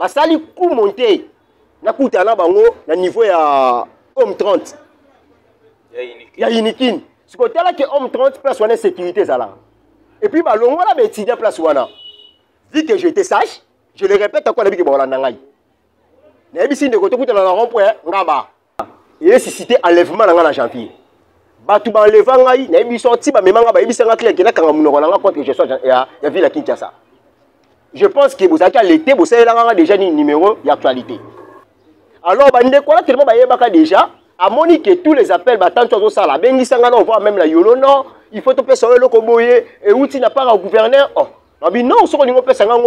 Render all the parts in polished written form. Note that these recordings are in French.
basali coup monté na kutana bango na niveau ya homme 30 ya unikin ce côté là que homme 30 place wana sécurité zala et puis ba longo la betida place wana dit que j'étais sage je le répète encore la biki ba landa ngai na ebisi ndeko to kutana na rond-point ngaba il est suscité enlèvement na na janvier batu ba enleva ngai na ebi sorti ba memanga ba ebi sanga clair que na kanga munoko na contre je sois ya ville à Kinshasa. Je pense que vous avez l'été, vous avez déjà un numéro d'actualité. Alors, vous avez déjà, à Monique, tous les appels, on voit même la Yolo, non, il faut te faire le Koboye, et où tu n'as pas un gouverneur. Non,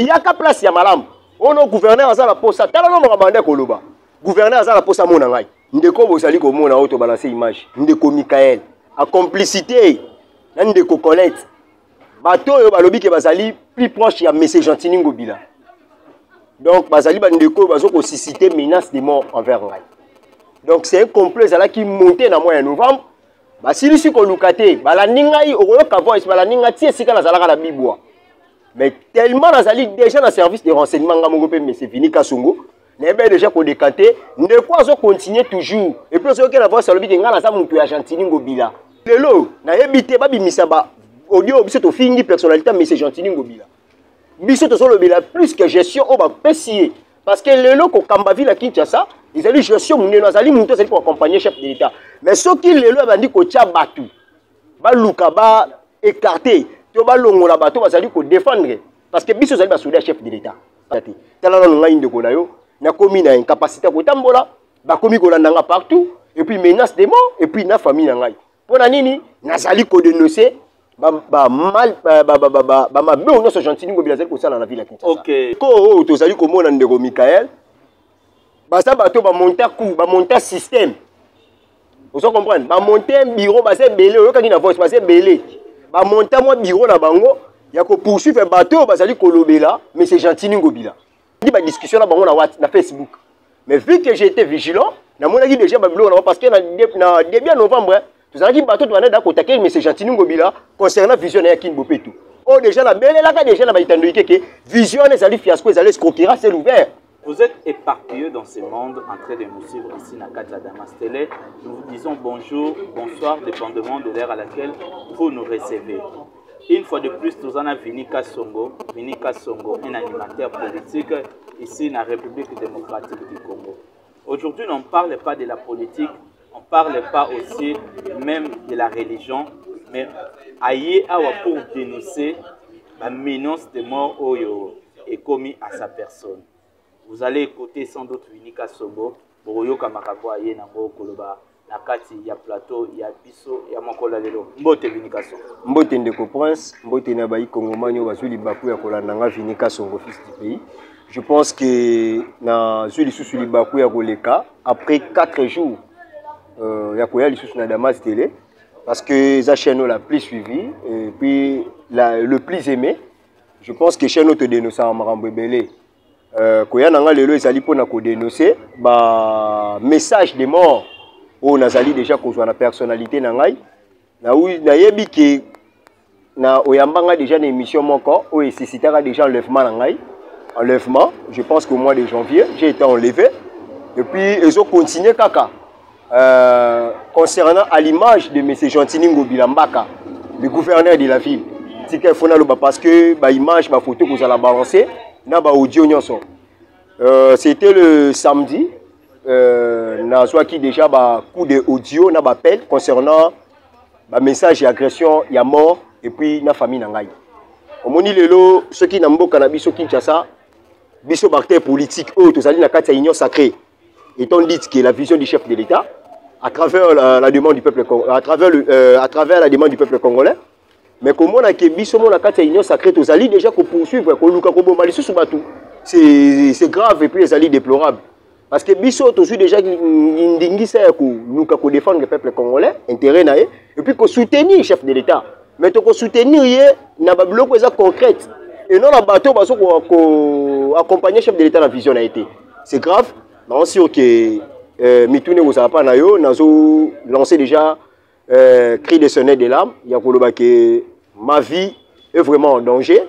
il y a qu'à place, il y a madame. On a un gouverneur à la poste, il y a un gouverneur à la poste, il y a un gouverneur à la poste, il y a un Michael, à complicité, il y a un Colette. Bato yo balobi ke bazali plus proche ya Messé Jean Tinguobila. Donc bazali bandeko bazo ko susciter menace de mort envers ngai. Donc c'est un complot zala qui montait na mois de novembre. Basili si ko lukate, balani ngai okoyoka voice balani ngati esika na zalaka na bibwa. Mais tellement nazali déjà na service de renseignement ngamongo pe Messé Vinny Kasongo, nebe déjà ko décanter, ndeko azo continuer toujours. Et puis ozo ke na voice balobi ke ngala za mutu ya Jean Tinguobila. Lelo na yebite babi misaba audio biso to fingi personnalité Messé Jean Tinguobila. Biso to so lobela plus que gestion au ba pesier parce que le loko kamba ville à Kinshasa, ils allaient gestion muneno azali muto azali pour accompagner chef de l'État. Mais ceux qui le lelo bandi ko tia batu, ba luka ba écarter, to ba longola bato bazali ko défendre parce que biso azali ba souder chef de l'État. Tala non ngai ndeko na yo, na komi na incapacité ko tambola, ba komi ko landanga partout et puis menace des morts et puis na famille na ngai. Pona nini nazali ko dénoncer Mais vu que j'ai été vigilant, parce que début novembre, tout ça qui bateau de manière d'accord avec Messé Jean Tinguobila concernant visionnaire qui ne bope tout. Oh déjà la belle là déjà la baïtane de que visionnaire salut fiasco ils allaient escroquer c'est ouvert. Vous êtes éparpillés dans ce monde en train de nous suivre ici à Katia Damasté. Nous vous disons bonjour, bonsoir dépendamment de l'heure à laquelle vous nous recevez. Une fois de plus, nous en avons Vinika Songo, un animateur politique ici dans la République démocratique du Congo. Aujourd'hui, on ne parle pas de la politique. On ne parle pas aussi même de la religion, mais aïe awa pour dénoncer la menace de mort oyo est commise à sa personne. Vous allez écouter sans doute Vinika Sobo, Boroyo Kamakabo aïe Nambo Koloba, Nakati, ya plateau, ya biso, ya Mokolalelo. Mbote Vinika Sobo. Mbote Ndeko Prince, Mbote Nabaï Kongomani, Wazuli Baku, Yakolananga, Vinika Sobo, fils du pays. Je pense que dans Zuli Sousuli Baku, Yakoleka, après 4 jours, il y a eu Damas Télé parce que la chaîne la plus suivie et puis le plus aimé. Je pense que chaîne te dénonce en Marambébélé. Quand il y a un dénoncé, message de mort, on a déjà qu'on soit la personnalité. On a déjà une émission encore, on a déjà enlèvement. Je pense qu'au mois de janvier, j'ai été enlevé. Et puis, ils ont continué caca. Concernant à l'image de Messé Jean Tinguobila, le gouverneur de la ville, parce que l'image, la photo que vous allez balancer, c'était le samedi, qui déjà coup de audio, appel concernant le message d'agression, il y a mort et puis la famille nangai. Au moni lelo ceux qui n'ont pas cannabis, ceux qui Kinshasa, biso parti politique, tout ça, na kati union sacrée. Étant dit que la vision du chef de l'État à travers la demande du peuple à travers la demande du peuple congolais, mais comme on a que biso mon akata union sacrée aux alliés déjà qu'on poursuivre qu'on luka qu'on bomba sous bateau, c'est grave et puis les alliés déplorables parce que biso toujours déjà indingisa qu'on luka qu'on défendre le peuple congolais intérêt naé et puis qu'on soutenir chef de l'État mais qu'on soutenir hier n'a pas bloqué ça concrète et non la bateau parce qu'on accompagner chef de l'État la vision a été c'est grave. Non, si ok, Mitoune vous a pas nayo, nazo lancé déjà cri de sonnette de larmes. Il y a que ma vie est vraiment en danger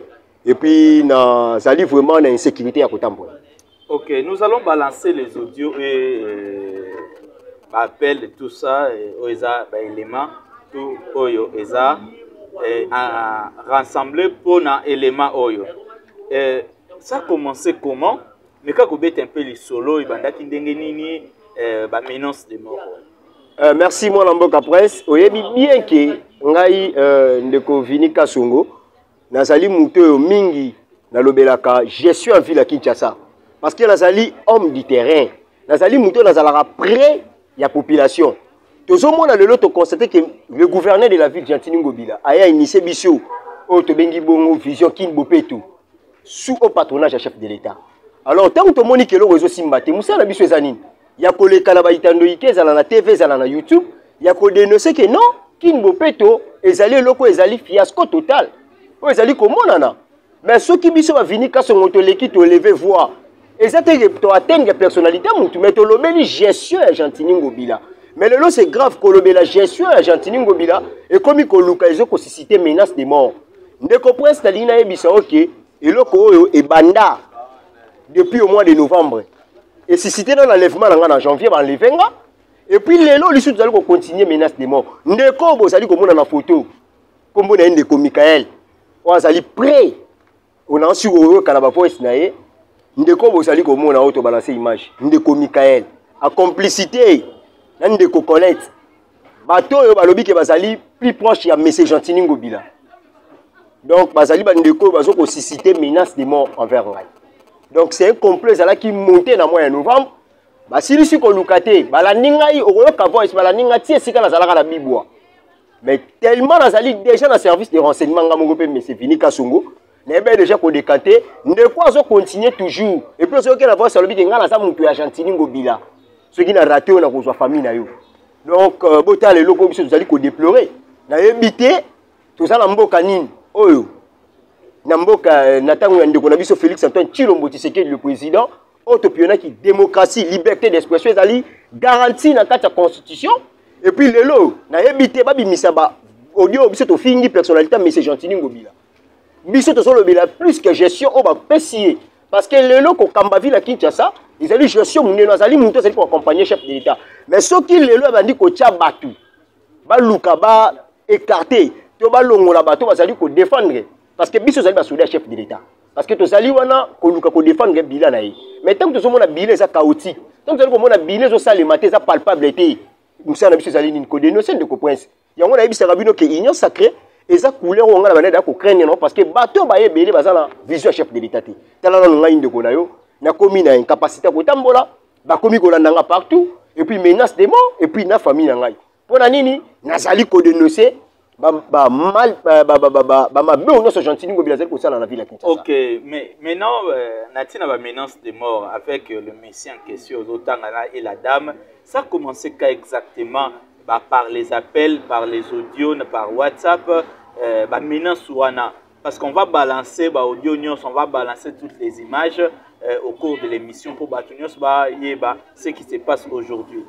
et puis na ça vraiment une insécurité à côté de moi. Ok, nous allons balancer les audios et appels, tout ça, oisa éléments, tout oyo eza rassemblé pour un élément oyo. Ça a commencé comment? Mais quand vous êtes un peu les solos, vous avez une menace de mort. Merci, moi, Lamboka Presse. Vous avez bien que vous avez Vinny Kasongo. Je suis en ville à Kinshasa. Parce que vous avez homme du terrain. Vous avez près de la population. Tout le monde a constaté que le gouverneur de la ville, Gentiny Ngobila, a initié une vision qui est sous le patronage du chef de l'État. Alors, tant que tout le monde est là, il y a des TV, il y a YouTube, il y a des dénoncés que non, Kinbopeto, ils allaient loco, ils allaient fiasco total. Ils allaient comme on en a. Mais ceux qui sont venus, quand ils sont l'équipe, ils levaient voir. Ils atteignent la personnalité, mais ils ont la gestion à Gentiny Ngobila. Mais le c'est grave qu'on a la gestion à Gentiny Ngobila et comme ils ont suscité menace de mort. Ne comprenez pas que ils et banda. Depuis au mois de novembre. Et si c'était dans l'enlèvement en janvier, on l'enlève. Et puis, les lois, les allons continuer à menacer les morts. Nous allons comme on a photo. Comme on a une Michael. On a prêt. On a sur le voice. Nous allons comme on a auto-balancé l'image. Nous allons Michael. À complicité. Nous allons Colette. Bateau, on a plus proche de Messé Jean Tinguobila. Donc, on a suscité menace de mort envers nous. Donc c'est un complet qui montait dans le mois de novembre. Si nous sommes locataires, mais tellement nous déjà dans le service de renseignement, mais c'est Vinny Kasongo, nous avons déjà décanté, nous devons continuer toujours. Et puis nous avons vu que nous avons vu Gentiny Ngobila. Ceux qui ont raté, nous avons vu la famille. Donc, les locaux, nous allons déplorer. Nous avons invité tout ça dans le canine. Félix Antoine Tshilombo Tshisekedi qui est le président, autopionnat qui démocratie, liberté d'expression, garantie dans la constitution. Et puis, les lots, nous avons évité de faire une personnalité, mais c'est Gentiny Ngobila. Nous avons plus que gestion, on va pécier. Parce que les lots qui ont été à Kinshasa, ils ont eu gestion, ils ont eu accompagné le chef de l'État. Mais ceux qui ont dit qu'ils ont battu, ils ont écarté, ils ont défendu. Parce que Bissou Zali va souder le chef de l'État. Parce que Touzali wana qu'on défend le bilan. Mais tant que tout le monde a bilan, c'est chaotique. Tant que tout le monde a bilan, c'est salématé, c'est palpable. Nous sommes Bissou Zali ni codé, nous sommes de compétences. Il y a un Bissou Rabino qui est ignorant sacré. Et ça couleur on a la manière qu'on craigne non parce que bateau baie belé basal la vision chef de l'État. Tala on a une de gonayo, na commis na incapacité au tambola, ba commis golanda partout. Et puis menace des morts, et puis na famille ngai. Pour la nini, na Zali codé nous c'est. Ok, mais maintenant, Natina va menace de mort avec le Messie en question, Zotangana et la dame. Ça a commencé exactement par les appels, par les audios, par WhatsApp, menace ouana. Parce qu'on va balancer audio news, on va balancer toutes les images au cours de l'émission pour battre ce qui se passe aujourd'hui.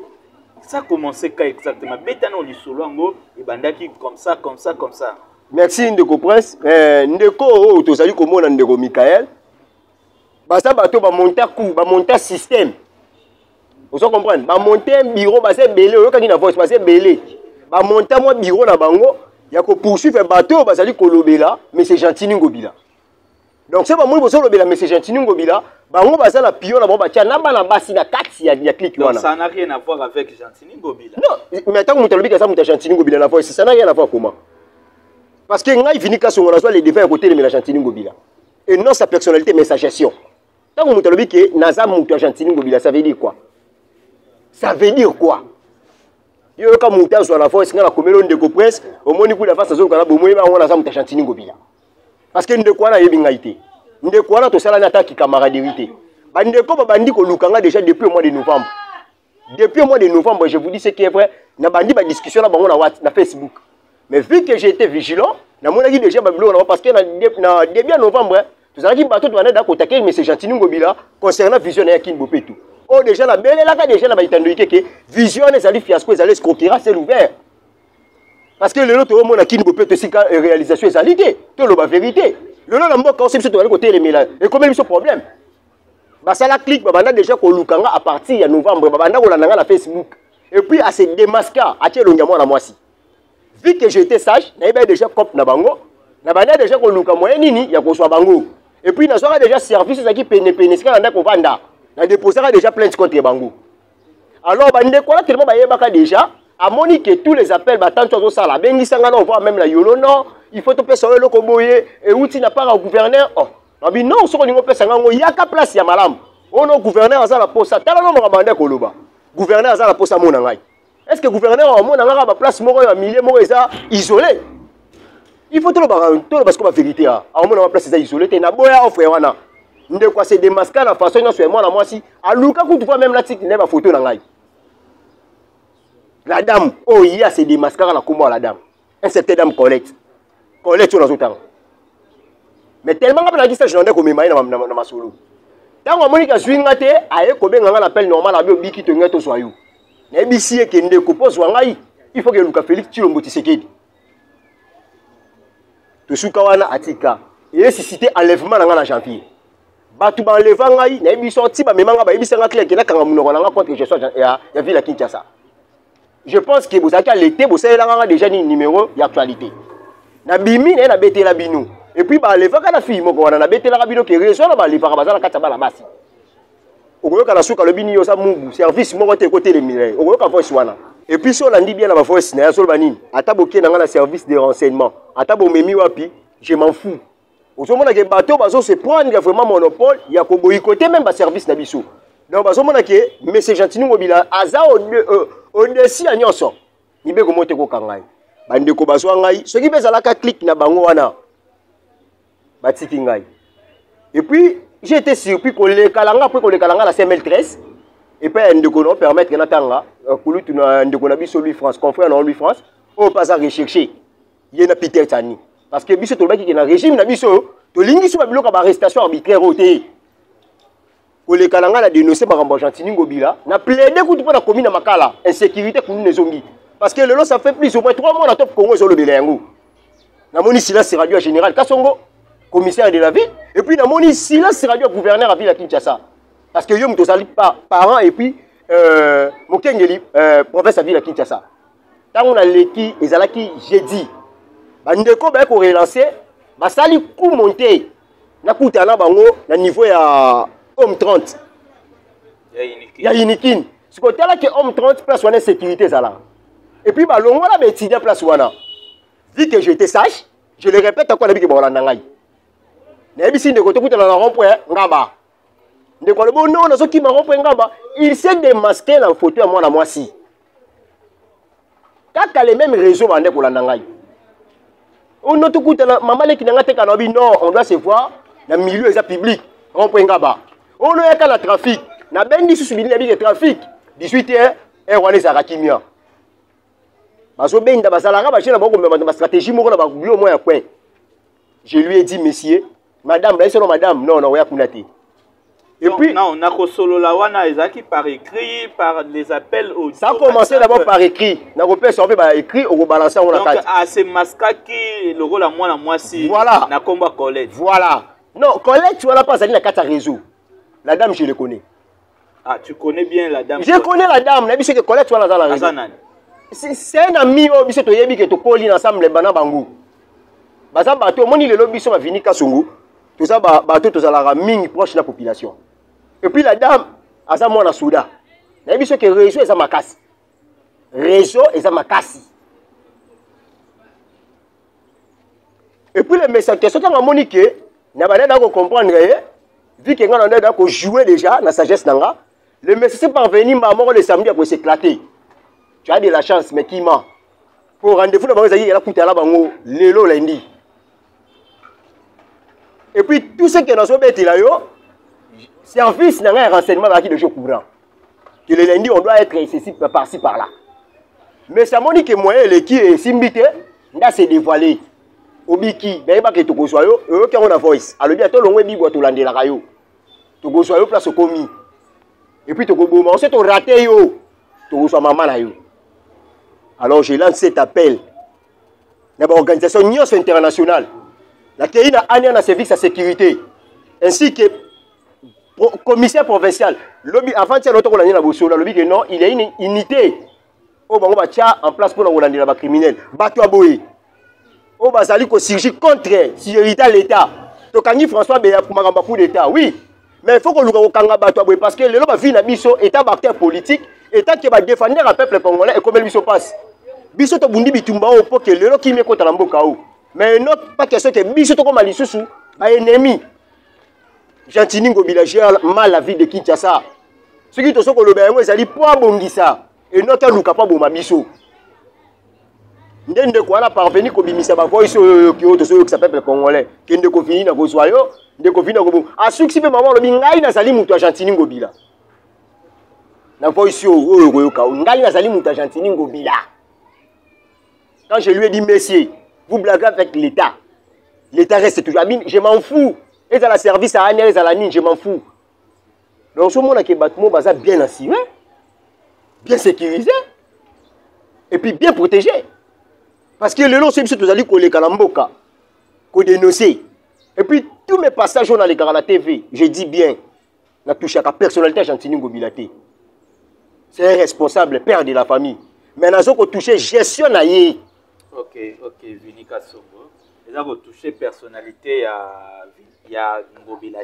Ça a commencé exactement. Bétano Lissolongo, et Bandaki comme ça, comme ça, comme ça. Merci Ndeko Prince. Ndeko, tu as dit comment on a Ndeko Michael. Parce que bateau va monter coup, va monter système. Vous comprenez? Va monter un bureau, va se belé. Vous avez une voix, va se belé. Va monter un bureau là bango. Il y a que poursuivre un bateau, va se dire Kolobela, mais c'est Gentiny Ngobila. Donc c'est pas moi qui le mais c'est Gentiny Ngobila. Bango basa la pion la bomba tia na bana basi na kati ya click wana. Ça n'a rien à voir avec Gentiny Ngobila. Non, mais tant que mutalobi ka ça muta Gentiny Ngobila la voix, ça n'a rien à voir comment? Parce que ngai Vinika Sobo la soit les devins à côté de la Gentiny Ngobila. Et non sa personnalité mais sa gestion. Tant que mutalobi ke naza muta Gentiny Ngobila, ça veut dire quoi? Ça veut dire quoi? Yo ka muta so la voix ngala komelo ndeko presse, au moni ku la face zo kana bomoyi ba ngona sa muta Gentiny Ngobila. Parce que ndeko wana yebi ngaité. Ndeko wana to sala na attaque camaraderie. Bandeko babandi ko lukanga déjà depuis le mois de novembre. Depuis le mois de novembre, je vous dis ce qui est vrai, na bandi ba discussion na bango na WhatsApp, na Facebook. Mais vu que j'étais vigilant, na monaki déjà ba biloko parce que na début novembre, tu sala ki bato to bana da ko taquer mais c'est Gentiny Ngobila concernant vision ya Kinbope tout. Oh déjà la belle là ka déjà na ba itandoike ke vision les ali fiasco les ali escroquera c'est ouvert. Parce que le lot au monde Kinbope tout sika réalisation les ali té, tout le ba vérité. Le nom de la mort, c'est le problème. Et combien de problèmes? Basala clique, babanda déjà qu'on lukanga à partir de novembre, babanda qu'on l'a la Facebook. Et puis à se démasquer, à tirer l'ongamon la moissi. Vu que j'étais sage, n'avait déjà cop na bango, n'abanda déjà qu'on luka moyen nini, y'a qu'on soit bango. Et puis n'assoira déjà service à qui pénépenisca n'anda qu'on vanda, n'a déposera déjà plainte contre bango. Alors bande quoi tellement baïebaka déjà. À Monique et tous les appels battant sur ça là, ben ils on voit même la yolo non, il faut taper sur le comboyé et outil n'a pas au gouverneur. Oh, non, sur le niveau il y a qu'à place ya madame. On a gouverneur à la poste, t'as la nombre à Koloba. Gouverneur à la poste à Monangai. Est-ce que gouverneur à Monangai a place mort à milliers mort isolé? Il faut tout le baranto parce qu'on va vérité à Monangai place isolé, t'es na boya au frère wana. N'de quoi c'est démasquer la façon dont c'est moi la moi si. À Luka tu vois même la tique n'est pas photo nangai. La dame, oh, il y a ces démascarades à la dame. Cette dame Colette. Colette sur les autres. Mais tellement que je dis ça, je n'en ai comme dans ma solo. Tant que Monica Swingate, aïe, comme un appel normal à Bibi qui te met au soyou. Mais ici, qui ne compose pas, il faut que Lucas Félix tue le motisekedi. Tout ce qu'on a Tika, il est cité enlèvement dans la janvier. Batou enlevant, il y a eu sorti, mais il y a eu un clé qui est là quand on a rencontré que je sois à Villa Kinshasa. Je pense que vous avez l'été, vous avez déjà un numéro d'actualité. Vous avez la bête la binou. Et puis, vous avez la fille, vous avez la bête la binou qui résout la bête la kataba la masse. Vous avez la souka le binou, le service, vous avez côté les mireilles. Vous avez la voix wana. Et puis, si on dit bien la voix, c'est un service de renseignement. Je m'en fous. Au moment où le bateau se prend vraiment monopole, il y a boycotté même le service d'Abisso. Donc, au moment où Messé Jean Tinguobila, on est si à Nyonso. Il peut commenter au Kangai. Bande Kobasoangai, ce qui fait à la clique na Bangoana. Batikingai. Et puis, j'ai été surpris qu'on les Kalanga, après qu'on les Kalanga la CML13. Et puis, on ne permet que Natanga, Koulut, on a mis sur lui France, confrère en lui France, on passe à rechercher. Il y a un Peter Tani. Parce que Bissot, qui est dans le régime, il a mis sur l'arrestation arbitraire au TI. Les Kalanga a dénoncé par Gentiny Ngobila, n'a plaidé contre la commune de Makala, insécurité contre les Zongi. Parce que le lot, ça fait plus ou moins 3 mois dans le top Congo, ils ont le Béléango. La Moni Silla s'est radio à Général Kasongo, commissaire de la ville, et puis la Moni Silla s'est radio à gouverneur à Villa Kinshasa. Parce que Yom Touzali parent et puis Mokengeli, province à Villa Kinshasa. Tant on a l'équipe, ils ont qui jeudi. Bandeko, ben, qu'on relancé, bah, ça lui coup monté. N'a coûté à la bango, n'a niveau à. Homme 30. Il y a Inikin. Ce côté-là, que homme 30 place en sécurité. Et puis, le moment où il y a place, vu que j'étais sage, je le répète encore depuis que il s'est démasqué dans la photo à moi, la moissie. Quand il y a les mêmes réseaux, on a tout coupé. Non, on doit se voir dans le milieu public. On a qu'à la trafic. Na bendi sous le milieu de trafic. 18h, et on est à Rakimia. Je lui ai dit, monsieur, madame, laissez-le, madame. Non, non, et puis, non, on a qu'au solo la wana, Ezaki par écrit, par les appels au. Ça a commencé d'abord par écrit. On a repéré sur écrit, on rebalance en la carte. Donc, à ces masques qui, le rôle à moi, si. Voilà. Na combat Colette. Voilà. Non, Colette, tu vois la passe à la carte à réseau. La dame, je le connais. Ah, tu connais bien la dame. Je connais la dame. La biche que Colette, tu vois dans la réseau. C'est un ami qui a été collé ensemble les banabangou. Baza bateau, moni le lobby sur Vinny Kasongo. Tout ça, bateau, tout ça, la mine proche de la population. Et puis la dame, elle a moi dans Souda. La biche que réseau, elle a ma casse. Réseau, elle a ma casse. Et puis le message qui est sorti à Monique, n'a pas l'air de comprendre. Vu que on a joué déjà dans la sagesse, le message est parvenu à mort le samedi pour s'éclater. Tu as de la chance, mais qui ment. Pour rendez-vous, il a coûté à la banque le lundi. Et puis, tout ce qui est dans ce bête, il a eu service n'a un renseignement dans le jeu courant. Que le lundi, on doit être ici par-ci, par-là. Mais ça m'a dit que moi, les qui est simbité, là, c'est dévoilé. Au biki, il n'y a pas que tu sois là, il y a une voice. Alors, il y a tout le monde qui est là, il y a tout le monde qui est là, place au commis. Et puis, tout le monde qui est raté, tout le maman là. Alors, je lance cet appel. Il y a une organisation internationale qui a un service à sécurité, ainsi que commissaire provincial, avant de non, il y a une unité. On va en place pour les criminels. On va surgir contre l'État. Donc, François Béa pour l'État, oui. Mais il faut que nous battre parce que le vit na biso état acteur politique, état qui va défendre le peuple congolais et comment biso passe. Biso to bundi bitumba opo que le qui met contre l'amboka ou. Mais notre pas question que biso to comme lisusu ba ennemi. Gentiny Ngobila mal la vie de Kinshasa. Ce qui to soko le bengo ezali poa bongisa et notre luka pa boma biso. Ndende ko ala parvenir ko bimisa ba voice oyo ki oto so ki sa peuple congolais. Kende ko fini na ko soyo. A succès, maman, le bingaï n'a sali mouta Gentiny Ngobila. N'a pas eu sur n'a sali mouta Gentiny Ngobila. Quand je lui ai dit, messieurs, vous blaguez avec l'État. L'État reste toujours. Je m'en fous. Et à la service à Anne, et à la mine, je m'en fous. Donc, ce monde a est bien assuré, bien sécurisé, et puis bien protégé. Parce que le long, c'est Touzali Kalamboka, qu'on dénonce. Et puis, tous mes passages dans les gars à la TV, je dis bien, la touche à la personnalité Gentiny Ngobila. C'est un responsable, père de la famille. Mais nous avons touché gestion. Ok, Vini Kasongo. Nous avons touché personnalité à Ngobila,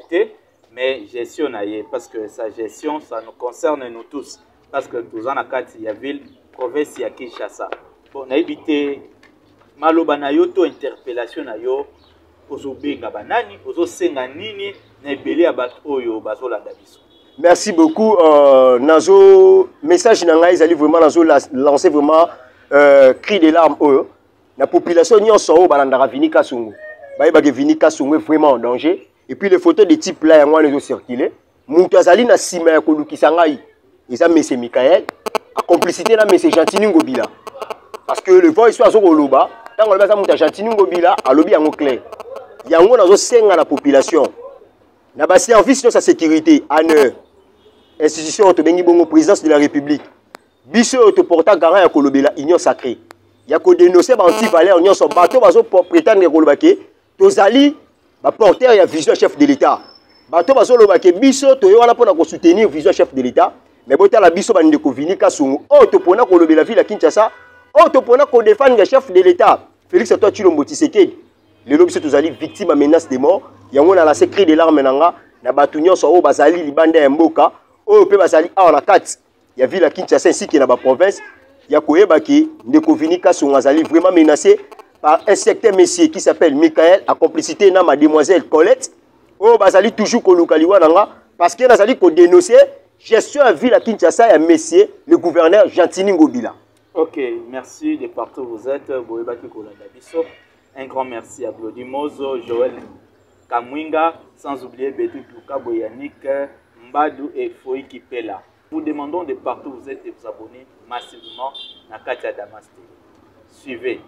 mais gestion, parce que sa gestion, ça nous concerne nous tous. Parce que nous avons la ville, province, il y a Kinshasa. Bon, on a évité, malobana yoto interpellation à yo. Merci beaucoup. Nazo message nanga ezali vraiment nazo lancer vraiment cri de larmes. La population ni en sort balandara Vinny Kasongo. Ba Vinny Kasongo vraiment en danger. Et puis les photos de type là yango nazo circuler. Mutu azali na sima ya kolukisa ngai. Eza Messé Michael, complicité na Messé Jean Tinguobila. Parce que le voice soit azokoloba, tango le basa muta Jean Tinguobila alobi yango clair. Il y a un la population. Il y a un service de sa sécurité, en heure, institution de la présidence de la République. Bissot te porte à garant à Kolobela, union sacrée. Il y a des dénoncés anti-valais, union son bateau, pour prétendre que Kolobake, Touzali, porteur et vision chef de l'État. Bateau, Kolobake, Bissot, tu es là pour soutenir vision chef de l'État. Mais tu as la Bissot, tu es Vinny Kasongo, tu es là pour la ville à Kinshasa, tu es là pour défendre le chef de l'État. Félix, toi, tu es là. Les lobbies sont victimes de menaces de mort. Il y a un secret de l'arme. Il y a Ville Kinshasa ainsi que dans la province. Il y a vraiment menacé par un secteur messier qui s'appelle Michael, à complicité de mademoiselle Colette. Il toujours parce qu'il a dénoncé gestion de Ville Kinshasa et messier, le gouverneur Gentiny Ngobila. Ok, merci de partout où vous êtes. Un grand merci à Claudie Mozo, Joël Kamwinga, sans oublier Bédou Kouka Boyanik, Mbadou et Fouikipela. Vous demandons de partout où vous êtes et vous abonnez massivement à Katia Damasté. Suivez.